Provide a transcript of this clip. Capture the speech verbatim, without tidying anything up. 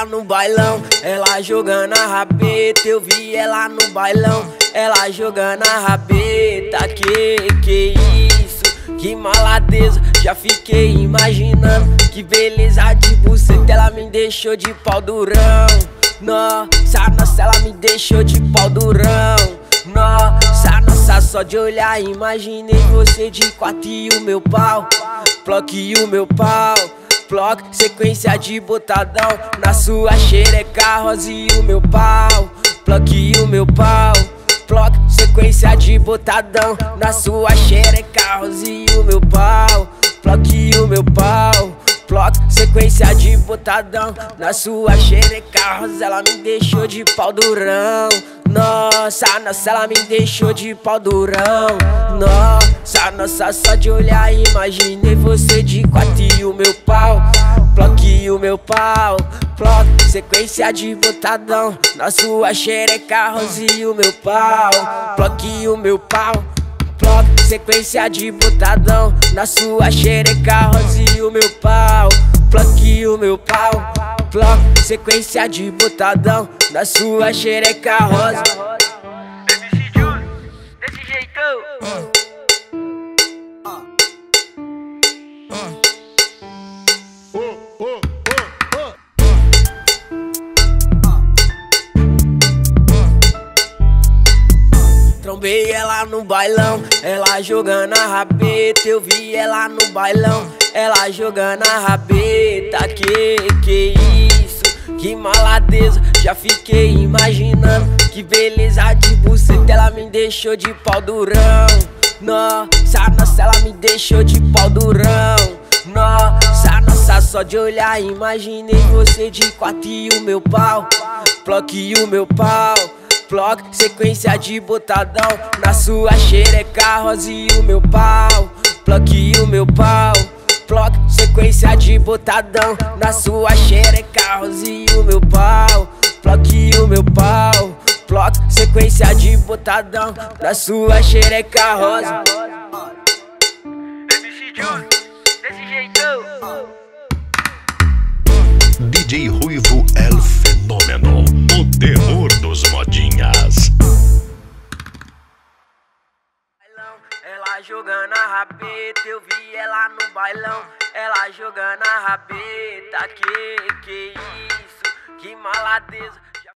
ela no bailão, ela jogando a rabeta. Eu vi ela no bailão, ela jogando a rabeta. Que que isso, que maladeza. Já fiquei imaginando que beleza de buceta. Ela me deixou de pau durão. Nossa, nossa, ela me deixou de pau durão. Nossa, nossa, só de olhar imaginei você de quatro e o meu pau. Ploc e o meu pau. Ploc, sequência de botadão. Na sua xereca, rosa e o meu pau. Ploc e o meu pau. Ploc, sequência de botadão. Na sua xereca, rosa e o meu pau. Ploc e o meu pau. Ploc, sequência de botadão. Na sua xereca, rosa, ela me deixou de pau durão. Nossa, nossa, ela me deixou de pau durão. Nossa, nossa, só de olhar imaginei você de quatro e o meu pau. Ploc e o meu pau. Ploc, sequência de botadão. Na sua xereca, rosa e o meu pau. Ploc e o meu pau. Ploc, sequência de botadão. Na sua xereca, rosa e o meu pau. Ploc e o meu pau. Ploc, sequência de botadão. Na sua xereca rosa. M C Jhuz, desse jeitão. uh. uh. uh. uh. uh. Trombei ela no bailão, ela jogando a rabeta. Eu vi ela no bailão, ela jogando a rabeta. Que que isso, que maladeza. Já fiquei imaginando que beleza de buceta. Ela me deixou de pau durão. Nossa, nossa, ela me deixou de pau durão. Nossa, nossa, só de olhar imaginei você de quatro e o meu pau. Ploc e o meu pau. Ploc, sequência de botadão. Na sua xereca, rosa e o meu pau. Ploc e o meu pau. Ploc, sequência de botadão. Na sua xereca, rosa e o meu pau. Ploc e o meu pau. Ploc, sequência de botadão. Na sua xereca, rosa. M C Jhuz, desse jeitão. D J Ruivo é o fenômeno, o terror dos modinhas. Ela jogando a rabeta, eu vi ela no bailão. Ela jogando a rabeta, que que isso, que maladeza.